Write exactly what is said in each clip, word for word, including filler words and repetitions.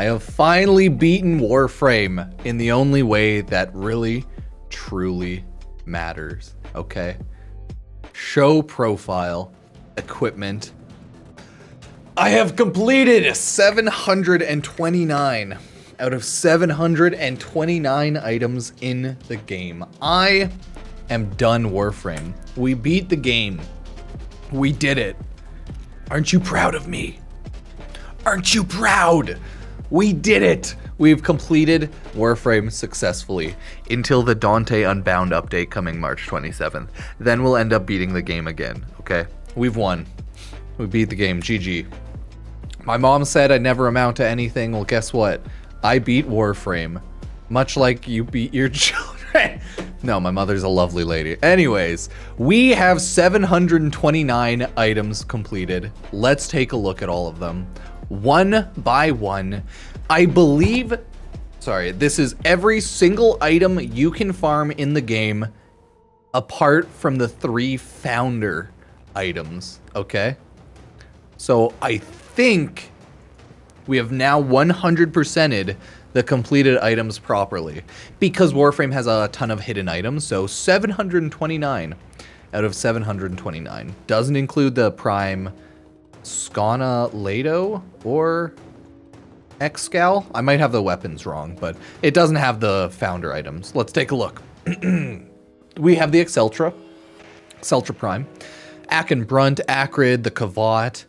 I have finally beaten Warframe in the only way that really, truly matters, okay? Show profile, equipment. I have completed seven hundred twenty-nine out of seven hundred twenty-nine items in the game. I am done Warframe. We beat the game. We did it. Aren't you proud of me? Aren't you proud? We did it. We've completed Warframe successfully until the Dante Unbound update coming March twenty-seventh. Then we'll end up beating the game again, okay? We've won. We beat the game, G G. My mom said I'd never amount to anything. Well, guess what? I beat Warframe, much like you beat your children. No, my mother's a lovely lady. Anyways, we have seven hundred twenty-nine items completed. Let's take a look at all of them. One by one, I believe, sorry, this is every single item you can farm in the game apart from the three founder items, okay? So I think we have now one hundred percented the completed items properly because Warframe has a ton of hidden items. So seven hundred twenty-nine out of seven hundred twenty-nine doesn't include the Prime Scana Lado or Excal. I might have the weapons wrong, but it doesn't have the founder items. Let's take a look. We have the Exceltra, Celtra Prime, Akin Brunt, Acrid, the Kavat,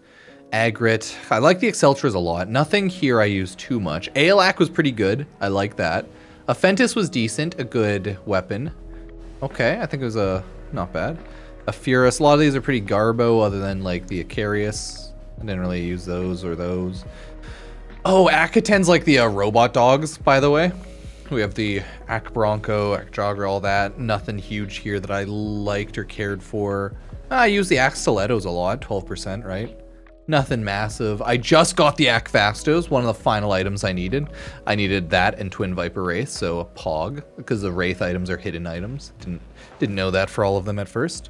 Akrid. I like the Exceltras a lot. Nothing here I use too much. Alac was pretty good. I like that. Affentus was decent. A good weapon. Okay, I think it was a... not bad. A Furious. A lot of these are pretty garbo other than like the Acarius. I didn't really use those or those. Oh, Akatens like the uh, robot dogs, by the way. We have the Ak Bronco, Ak Jogger, all that. Nothing huge here that I liked or cared for. I use the Ak Stilettos a lot. twelve percent, right? Nothing massive. I just got the Ak Fastos, one of the final items I needed. I needed that and Twin Viper Wraith, so a Pog, because the Wraith items are hidden items. Didn't didn't know that for all of them at first.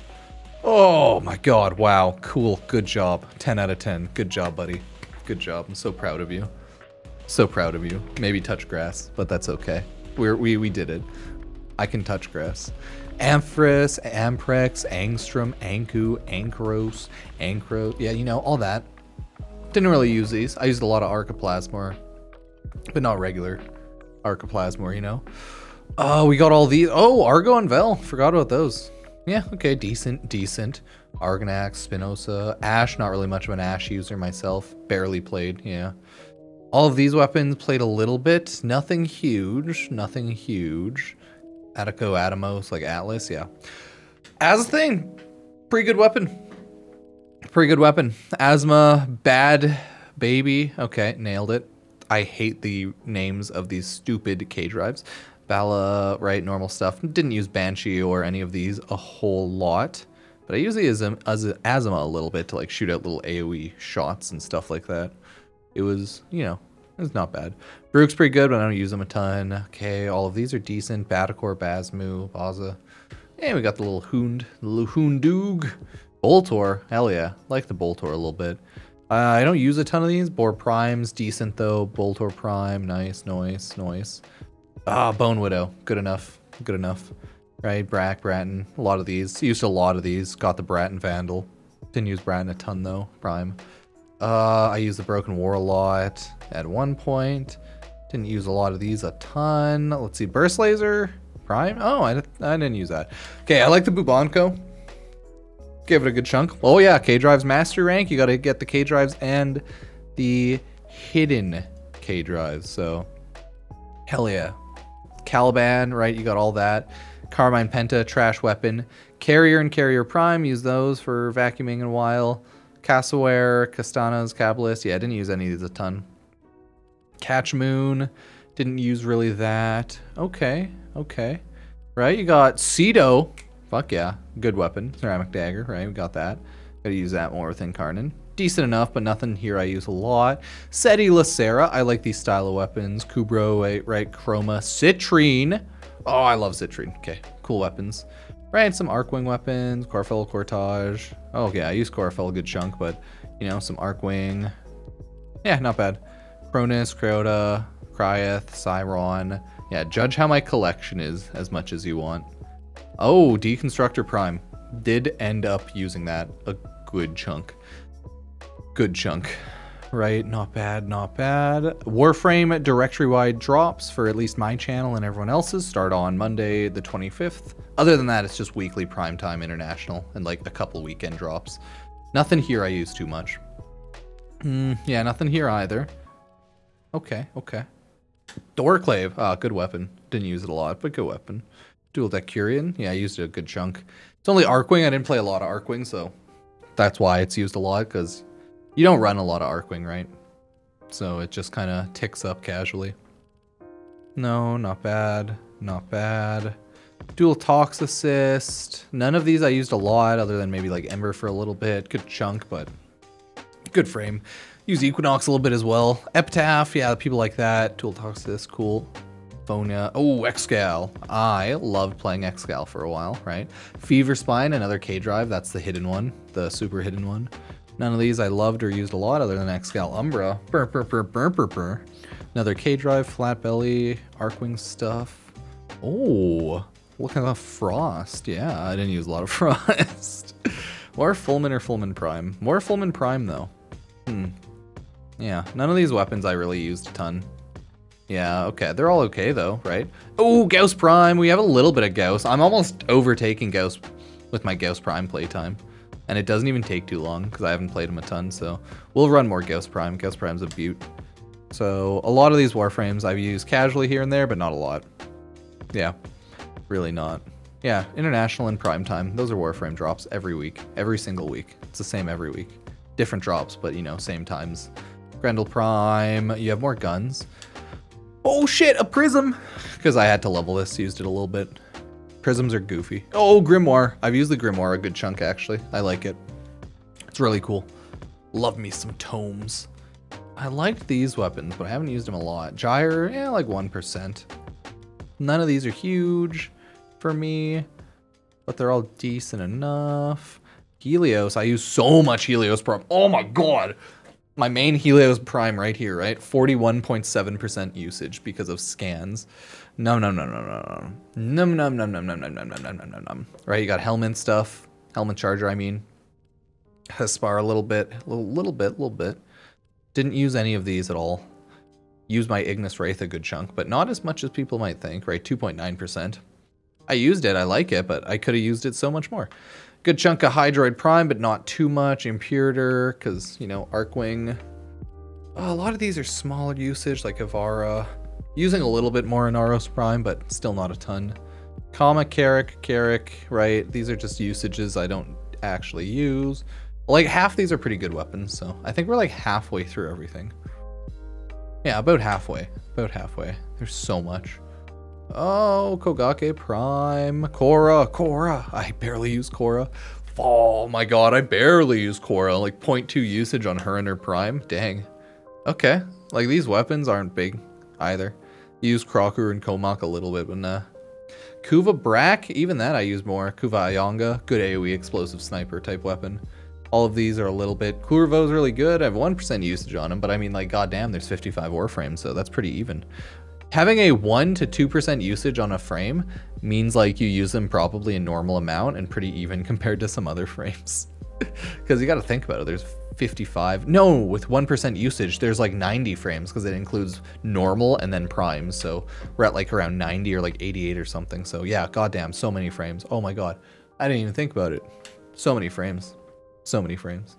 Oh my god, wow, cool, good job. ten out of ten, good job, buddy. Good job, I'm so proud of you. So proud of you. Maybe touch grass, but that's okay. We're, we, we did it. I can touch grass. Amphris, Amprex, Angstrom, Anku, Ancros, Ancros, yeah, you know, all that. Didn't really use these. I used a lot of Arca Plasmor, but not regular Arca Plasmor, you know. Oh, we got all these. Oh, Argo and Vel. Forgot about those. Yeah, okay, decent, decent. Argonax, Spinoza, Ash, not really much of an Ash user myself. Barely played, yeah. All of these weapons played a little bit. Nothing huge, nothing huge. Attico, Atomos, like Atlas, yeah. As a thing, pretty good weapon. Pretty good weapon. Asthma, bad baby. Okay, nailed it. I hate the names of these stupid K drives. Bala, right, normal stuff. Didn't use Banshee or any of these a whole lot. But I use the Asthma a little bit to like shoot out little AoE shots and stuff like that. It was, you know, it's not bad. Brook's pretty good, but I don't use them a ton. Okay, all of these are decent. Baticor, Basmu, Baza. And we got the little Hound, the little Houndoog. Boltor, hell yeah. Like the Boltor a little bit. Uh, I don't use a ton of these. Boar Prime's decent though. Boltor Prime, nice, noise, noise. Ah, Bone Widow, good enough, good enough. Right, Brack, Bratton, a lot of these. Used a lot of these. Got the Bratton Vandal. Didn't use Bratton a ton though, Prime. Uh, I used the Broken War a lot at one point. Didn't use a lot of these a ton. Let's see, Burst Laser, Prime. Oh, I, I didn't use that. Okay, I like the Bubonko. Give it a good chunk. Oh yeah, K-Drive's Master Rank. You gotta get the K-Drives and the hidden K-Drives, so hell yeah. Caliban, right, you got all that. Carmine Penta, Trash Weapon. Carrier and Carrier Prime, use those for vacuuming in a while. Cassoware, Castanos, Cabalist. Yeah, I didn't use any of these a ton. Catch Moon. Didn't use really that. Okay. Okay. Right, you got Cedo. Fuck yeah. Good weapon. Ceramic Dagger, right? We got that. Gotta use that more with Incarnon. Decent enough, but nothing here I use a lot. Seti, Lacera. I like these style of weapons. Kubro, right? Chroma. Citrine. Oh, I love Citrine. Okay. Cool weapons. Right, some Arcwing weapons, Corfell, Cortage. Oh, yeah, I use Corfell a good chunk, but, you know, some Arcwing. Yeah, not bad. Cronus, Creota, Cryeth, Cyron. Yeah, judge how my collection is as much as you want. Oh, Deconstructor Prime. Did end up using that a good chunk. Good chunk. Right, not bad, not bad. Warframe directory-wide drops for at least my channel and everyone else's start on Monday the twenty-fifth. Other than that, it's just weekly primetime international and like a couple weekend drops. Nothing here I use too much. Mm, yeah, nothing here either. Okay, okay. Doorclave, ah, good weapon. Didn't use it a lot, but good weapon. Dual Decurion, yeah, I used it a good chunk. It's only Arcwing, I didn't play a lot of Arcwing, so that's why it's used a lot, because you don't run a lot of Arcwing, right? So it just kind of ticks up casually. No, not bad, not bad. Dual Tox Assist, none of these I used a lot, other than maybe like Ember for a little bit, good chunk, but good frame. Use Equinox a little bit as well. Epitaph, yeah, people like that. Dual Tox Assist, cool. Phonia, oh, Excal. I loved playing Excal for a while, right? Fever Spine, another K-Drive, that's the hidden one, the super hidden one. None of these I loved or used a lot other than Excal Umbra. Burr, burr, burr, burr, burr, burr. Another K-Drive, Flat Belly, Arcwing stuff. Oh, look at the Frost. Yeah, I didn't use a lot of Frost. More Fulmin or Fulmin Prime. More Fulmin Prime, though. Hmm. Yeah, none of these weapons I really used a ton. Yeah, okay, they're all okay, though, right? Oh, Gauss Prime, we have a little bit of Gauss. I'm almost overtaking Gauss with my Gauss Prime playtime. And it doesn't even take too long, because I haven't played him a ton, so we'll run more Gauss Prime. Gauss Prime's a beaut. So, a lot of these Warframes I've used casually here and there, but not a lot. Yeah, really not. Yeah, International and Primetime, those are Warframe drops every week. Every single week. It's the same every week. Different drops, but, you know, same times. Grendel Prime, you have more guns. Oh shit, a prism! Because I had to level this, used it a little bit. Prisms are goofy. Oh, Grimoire. I've used the Grimoire a good chunk, actually. I like it. It's really cool. Love me some tomes. I liked these weapons, but I haven't used them a lot. Gyre, yeah, like one percent. None of these are huge for me, but they're all decent enough. Helios, I use so much Helios Prime. Oh my god! My main Helios Prime right here, right? forty-one point seven percent usage because of scans. Num num num num num num num num num num num num num num num num. Right, you got Helmet stuff, Helmet Charger. I mean, Hespar a little bit, a little, little bit, little bit. Didn't use any of these at all. Used my Ignis Wraith a good chunk, but not as much as people might think. Right, two point nine percent. I used it. I like it, but I could have used it so much more. Good chunk of Hydroid Prime, but not too much. Imperator, because, you know, Arcwing. Oh, a lot of these are smaller usage, like Ivara. Using a little bit more Inaros Prime, but still not a ton. Kama, Carrick, Carrick, right? These are just usages I don't actually use. Like, half these are pretty good weapons, so I think we're like halfway through everything. Yeah, about halfway. About halfway. There's so much. Oh, Kogake Prime, Korra, Korra. I barely use Korra. Oh my god, I barely use Korra. Like zero point two usage on her and her Prime. Dang. Okay. Like these weapons aren't big either. Use Krokur and Komok a little bit, but nah. Kuva Brak, even that I use more. Kuva Ayonga, good AoE explosive sniper type weapon. All of these are a little bit. Kurvo's really good. I have one percent usage on him, but I mean, like, goddamn, there's fifty-five Warframes, so that's pretty even. Having a one to two percent usage on a frame means like you use them probably a normal amount and pretty even compared to some other frames. Because you got to think about it, there's fifty-five. No, with one percent usage, there's like ninety frames because it includes normal and then prime. So we're at like around ninety or like eighty-eight or something. So yeah, goddamn, so many frames. Oh my god, I didn't even think about it. So many frames. So many frames.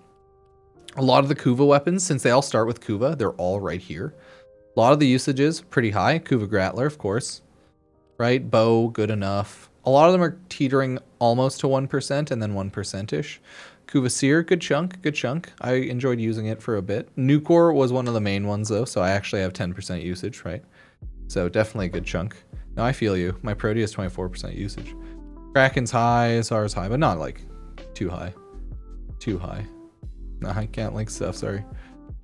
A lot of the Kuva weapons, since they all start with Kuva, they're all right here. A lot of the usages, pretty high. Kuva Grattler, of course. Right? Bow, good enough. A lot of them are teetering almost to one percent and then one percent-ish. Kuva Seer, good chunk, good chunk. I enjoyed using it for a bit. Nucor was one of the main ones, though, so I actually have ten percent usage, right? So definitely a good chunk. Now I feel you. My Proteus, twenty-four percent usage. Kraken's high, Sar's high, but not, like, too high. Too high. No, I can't link stuff, sorry.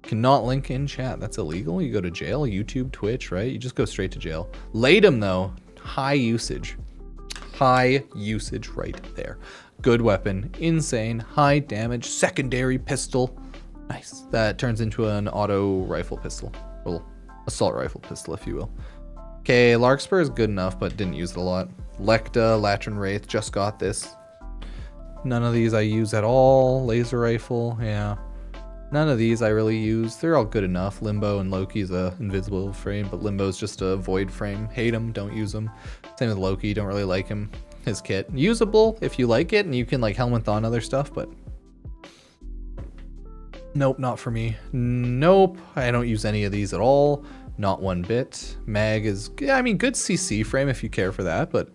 Cannot link in chat. That's illegal. You go to jail, YouTube, Twitch, right? You just go straight to jail. Latum, though, high usage. High usage right there. Good weapon. Insane. High damage. Secondary pistol. Nice. That turns into an auto rifle pistol. well, assault rifle pistol, if you will. Okay, Larkspur is good enough, but didn't use it a lot. Lecta, Latrin Wraith, just got this. None of these I use at all. Laser rifle, yeah. None of these I really use. They're all good enough. Limbo and Loki's a invisible frame, but Limbo's just a void frame. Hate him, don't use him. Same with Loki, don't really like him. His kit. Usable if you like it, and you can like Helminthon other stuff, but... Nope, not for me. Nope, I don't use any of these at all. Not one bit. Mag is, yeah, I mean, good C C frame if you care for that, but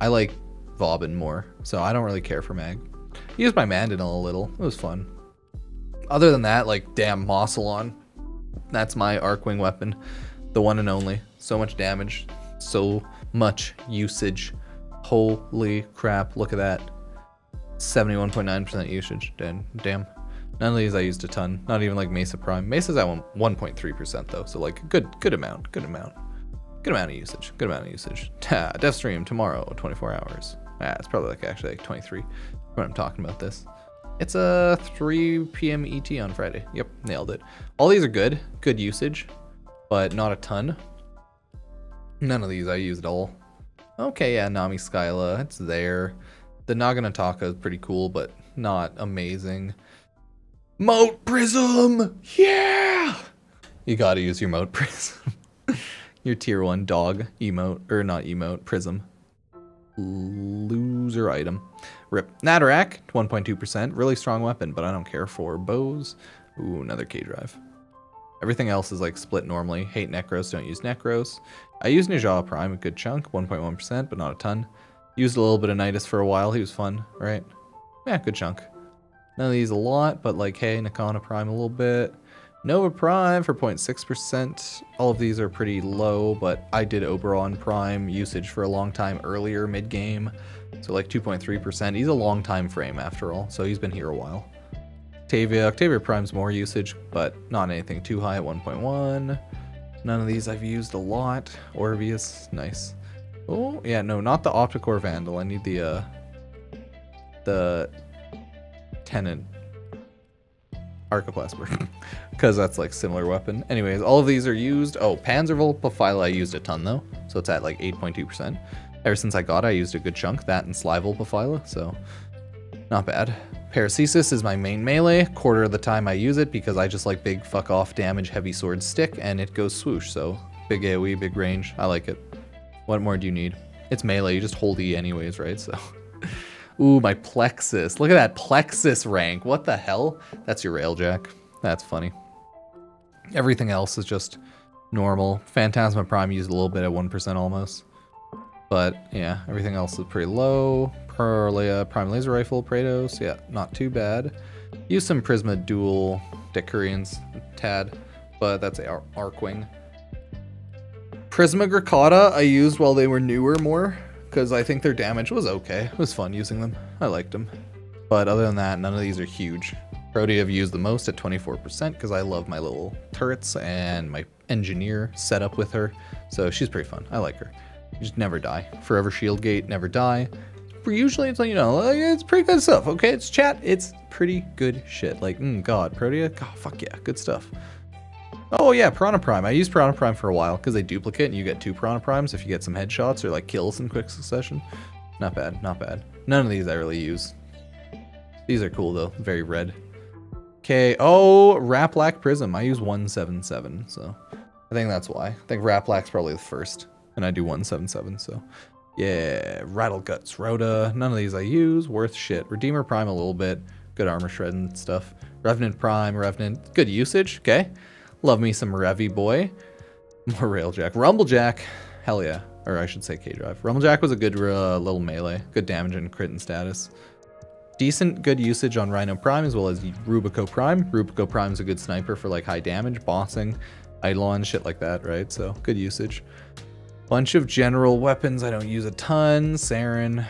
I like Vobin more, so I don't really care for Mag. I used my Mandanel a little. It was fun. Other than that, like, damn, Mossilon. That's my Arcwing weapon. The one and only. So much damage. So much usage. Holy crap, look at that. seventy-one point nine percent usage. Damn. Damn. None of these I used a ton. Not even like Mesa Prime. Mesa's at one point three percent though, so like good, good amount, good amount, good amount of usage, good amount of usage. Death stream tomorrow, twenty-four hours. Ah, it's probably like actually like twenty-three when I'm talking about this. It's a three p m E T on Friday. Yep, nailed it. All these are good, good usage, but not a ton. None of these I used at all. Okay, yeah, Nami Skyla, it's there. The Naginataka is pretty cool, but not amazing. Moat Prism! Yeah! You gotta use your Moat Prism. Your tier one dog emote, or not emote, Prism. Loser item. Rip. Nadorak, one point two percent. Really strong weapon, but I don't care for bows. Ooh, another K-Drive. Everything else is like split normally. Hate Necros, don't use Necros. I use Najah Prime a good chunk, one point one percent, but not a ton. Used a little bit of Nidus for a while, he was fun, right? Yeah, good chunk. None of these a lot, but like, hey, Nakana Prime a little bit. Nova Prime for zero point six percent. All of these are pretty low, but I did Oberon Prime usage for a long time earlier mid-game. So like two point three percent. He's a long time frame after all, so he's been here a while. Octavia, Octavia Prime's more usage, but not anything too high at one point one. None of these I've used a lot. Orvius, nice. Oh, yeah, no, not the Opticore Vandal. I need the, uh, the... Tenant Arca Plasmor, because that's like similar weapon. Anyways, all of these are used. Oh, Panzer Vulpophyla I used a ton though, so it's at like eight point two percent. Ever since I got it, I used a good chunk, that and Sly Vulpophyla, so not bad. Paracesis is my main melee. Quarter of the time I use it because I just like big fuck off damage, heavy sword stick, and it goes swoosh, so big AoE, big range. I like it. What more do you need? It's melee, you just hold E anyways, right? So... Ooh, my Plexus. Look at that Plexus rank. What the hell? That's your Railjack. That's funny. Everything else is just normal. Phantasma Prime used a little bit at one percent almost. But yeah, everything else is pretty low. Perlea, Prime Laser Rifle, Praetos. Yeah, not too bad. Use some Prisma Dual Decurions, tad, but that's a Arcwing. Prisma Gricata I used while they were newer more, because I think their damage was okay. It was fun using them. I liked them. But other than that, none of these are huge. Protea I've used the most at twenty-four percent because I love my little turrets and my engineer setup with her. So she's pretty fun. I like her. You just never die. Forever Shield Gate, never die. Usually it's like, you know, like, it's pretty good stuff, okay? It's chat, it's pretty good shit. Like, mm, God, Protea, God, fuck yeah, good stuff. Oh yeah, Piranha Prime. I used Piranha Prime for a while because they duplicate and you get two Piranha Primes if you get some headshots or like kills in quick succession. Not bad, not bad. None of these I really use. These are cool though, very red. Okay, oh, Raplac Prism. I use one seventy-seven, so I think that's why. I think Raplac's probably the first, and I do one seventy-seven, so. Yeah, Rattleguts, Rhoda. None of these I use, worth shit. Redeemer Prime a little bit, good armor shred and stuff. Revenant Prime, Revenant, good usage, okay. Love me some Revy boy. More Railjack. Rumblejack. Hell yeah. Or I should say K-Drive. Rumblejack was a good uh, little melee. Good damage and crit and status. Decent good usage on Rhino Prime as well as Rubico Prime. Rubico Prime's a good sniper for like high damage, bossing, Eidolon, shit like that, right? So good usage. Bunch of general weapons I don't use a ton. Saren.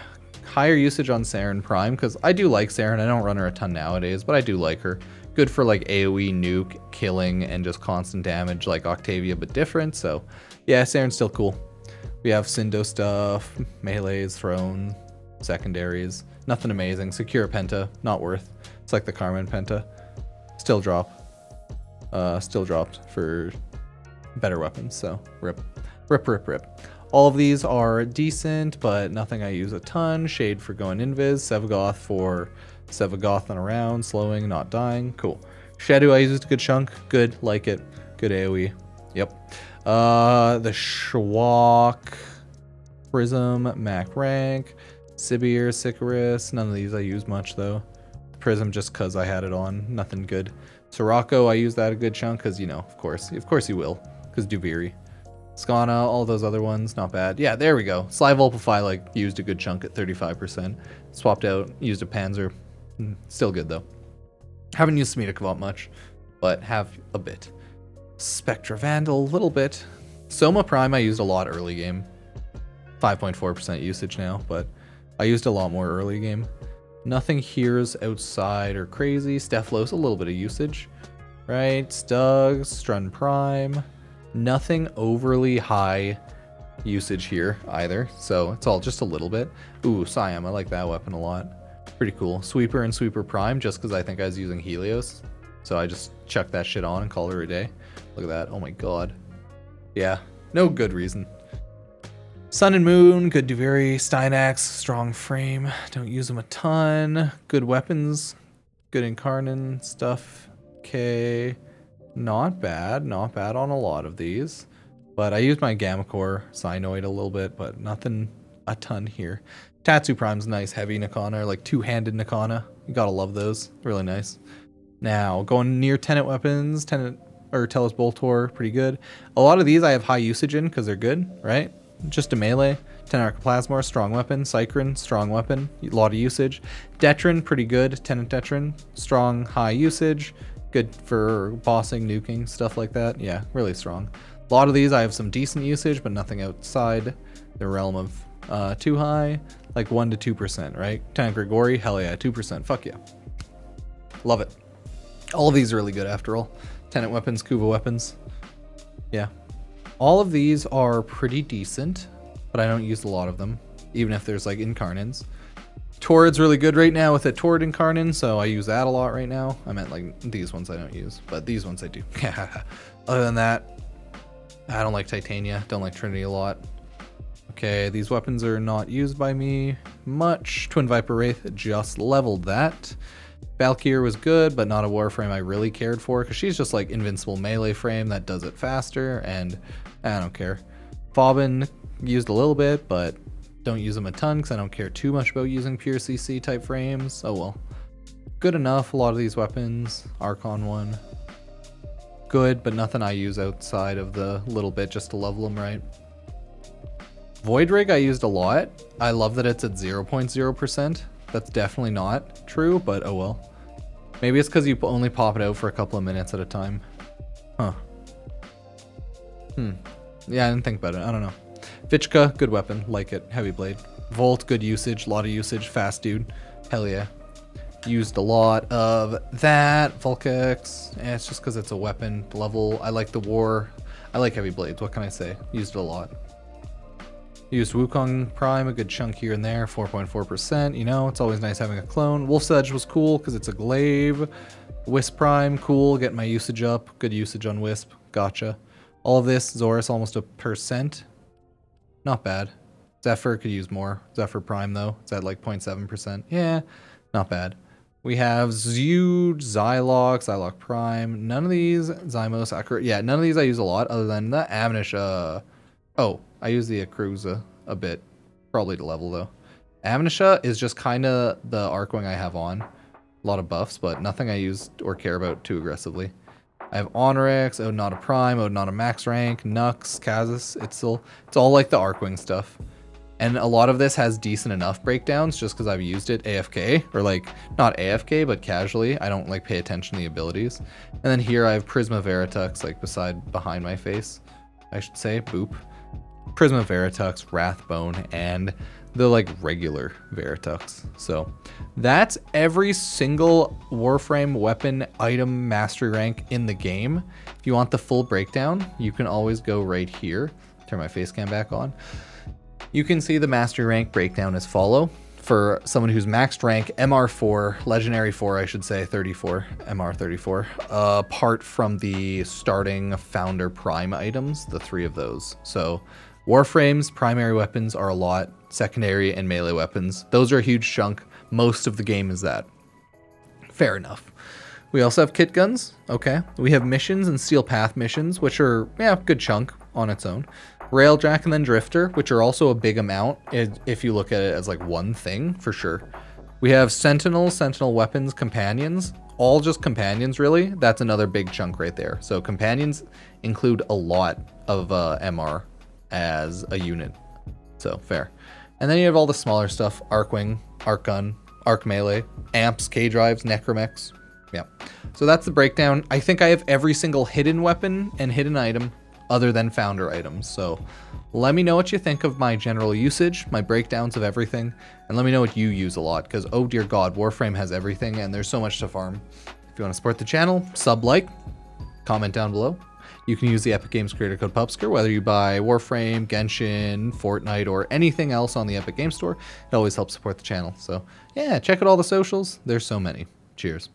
Higher usage on Saren Prime because I do like Saren. I don't run her a ton nowadays, but I do like her. Good for like AoE nuke, killing, and just constant damage like Octavia, but different. So yeah, Saren's still cool. We have Sindo stuff, melees, thrones, secondaries. Nothing amazing. Secure Penta, not worth. It's like the Carmen Penta. Still drop. Uh, still dropped for better weapons, so rip. Rip, rip, rip. All of these are decent, but nothing I use a ton. Shade for going invis, Sevagoth for Sevagothing around, slowing, not dying, cool. Shadow I used a good chunk, good, like it, good AoE, yep. Uh, the Shwok, Prism, Mac Rank, Sibir, Sicarus, none of these I use much though. Prism just cause I had it on, nothing good. Sirocco, I use that a good chunk cause you know, of course, of course you will, cause Duviri. Skana, all those other ones, not bad. Yeah, there we go. Sly Vulpify, like, used a good chunk at thirty-five percent. Swapped out, used a Panzer. Still good, though. Haven't used Smita Kavat much, but have a bit. Spectra Vandal, a little bit. Soma Prime, I used a lot early game. five point four percent usage now, but I used a lot more early game. Nothing here's outside or crazy. Stephalos, a little bit of usage. Right, Stug, Strun Prime. Nothing overly high usage here either, so it's all just a little bit. Ooh, Siam, I like that weapon a lot. Pretty cool. Sweeper and Sweeper Prime, just because I think I was using Helios, so I just chucked that shit on and called her a day. Look at that, oh my god. Yeah, no good reason. Sun and Moon, good Duviri, Steinaxe, strong frame, don't use them a ton. Good weapons, good Incarnon stuff, okay. Not bad, not bad on a lot of these, but I used my Gammacore, Sinoid a little bit, but nothing a ton here. Tatsu Prime's nice, heavy Nakana, like two-handed Nakana. You gotta love those, really nice. Now, going near Tenet weapons, Tenet, or Telos Boltor, pretty good. A lot of these I have high usage in, because they're good, right? Just a melee. Tenet Arca Plasmor, strong weapon. Cycrin, strong weapon, a lot of usage. Detrin, pretty good, Tenet Detrin, strong, high usage. Good for bossing, nuking, stuff like that. Yeah, really strong. A lot of these I have some decent usage, but nothing outside the realm of uh, too high. Like one to two percent, right? Tank Grigori, hell yeah, two percent. Fuck yeah. Love it. All of these are really good after all. Tenet weapons, Kuva weapons. Yeah. All of these are pretty decent, but I don't use a lot of them, even if there's like Incarnons. Torrid's really good right now with a Torrid Incarnon, so I use that a lot right now. I meant like these ones I don't use, but these ones I do. Other than that, I don't like Titania, don't like Trinity a lot. Okay, these weapons are not used by me much. Twin Viper Wraith, just leveled that. Valkyr was good, but not a Warframe I really cared for, because she's just like invincible melee frame that does it faster, and I don't care. Faubin used a little bit, but don't use them a ton because I don't care too much about using pure C C type frames. Oh well. Good enough, a lot of these weapons. Archon one. Good, but nothing I use outside of the little bit just to level them, right? Void Rig I used a lot. I love that it's at zero point zero percent. That's definitely not true, but oh well. Maybe it's because you only pop it out for a couple of minutes at a time. Huh. Hmm. Yeah, I didn't think about it. I don't know. Vichka, good weapon, like it, heavy blade. Volt, good usage, a lot of usage, fast dude, hell yeah. Used a lot of that. Vulcax, eh, it's just because it's a weapon level. I like the war, I like heavy blades, what can I say? Used it a lot. Used Wukong Prime, a good chunk here and there, four point four percent, you know, it's always nice having a clone. Wolf's Edge was cool because it's a glaive. Wisp Prime, cool, get my usage up, good usage on Wisp, gotcha. All of this, Zoras almost a percent. Not bad. Zephyr could use more. Zephyr Prime though, it's at like zero point seven percent. Yeah, not bad. We have Zude, Psylocke, Psylocke Prime. None of these, Zymos, Akru. Yeah, none of these I use a lot other than the Amnesia. Oh, I use the Akruza a bit, probably to level though. Amnesia is just kind of the Arcwing I have on. A lot of buffs, but nothing I use or care about too aggressively. I have Onryx, Odinata Prime, Odinata Max Rank, Nux, Kha'Zix, Itzel. It's all like the Arcwing stuff. And a lot of this has decent enough breakdowns just because I've used it A F K. Or like, not A F K, but casually. I don't like pay attention to the abilities. And then here I have Prisma Veritux, like beside, behind my face, I should say. Boop. Prisma Veritux, Wrathbone, and the like regular Veritux. So that's every single Warframe weapon item mastery rank in the game. If you want the full breakdown, you can always go right here. Turn my face cam back on. You can see the mastery rank breakdown as follow. for someone who's maxed rank, M R four, Legendary four, I should say, thirty-four, M R thirty-four, uh, apart from the starting Founder Prime items, the three of those. So Warframes, primary weapons are a lot, secondary and melee weapons. Those are a huge chunk. Most of the game is that. Fair enough. We also have kit guns. Okay. We have missions and Steel Path missions, which are, yeah, good chunk on its own. Railjack and then Drifter, which are also a big amount if you look at it as like one thing, for sure. We have Sentinel, Sentinel Weapons, Companions. All just Companions, really. That's another big chunk right there. So Companions include a lot of uh, M R as a unit. So, fair. And then you have all the smaller stuff. Arcwing, Arc Gun, Arc Melee, Amps, K-Drives, Necromechs. Yeah. So that's the breakdown. I think I have every single hidden weapon and hidden item other than founder items. So let me know what you think of my general usage, my breakdowns of everything, and let me know what you use a lot, because oh dear god, Warframe has everything and there's so much to farm. If you want to support the channel, sub, like, comment down below. You can use the Epic Games creator code PUBSCR, whether you buy Warframe, Genshin, Fortnite, or anything else on the Epic Games Store. It always helps support the channel. So yeah, check out all the socials. There's so many. Cheers.